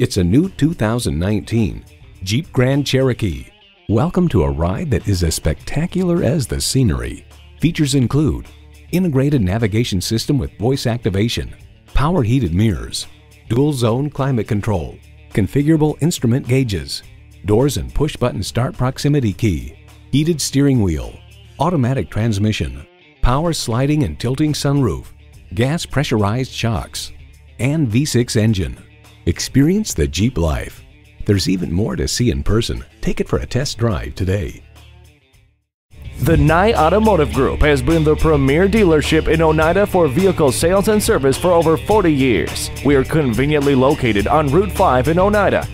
It's a new 2019 Jeep Grand Cherokee. Welcome to a ride that is as spectacular as the scenery. Features include integrated navigation system with voice activation, power heated mirrors, dual zone climate control, configurable instrument gauges, doors and push button start proximity key, heated steering wheel, automatic transmission, power sliding and tilting sunroof, gas pressurized shocks, and V6 engine. Experience the Jeep life. There's even more to see in person. Take it for a test drive today. The Nye Automotive Group has been the premier dealership in Oneida for vehicle sales and service for over 40 years. We are conveniently located on Route 5 in Oneida.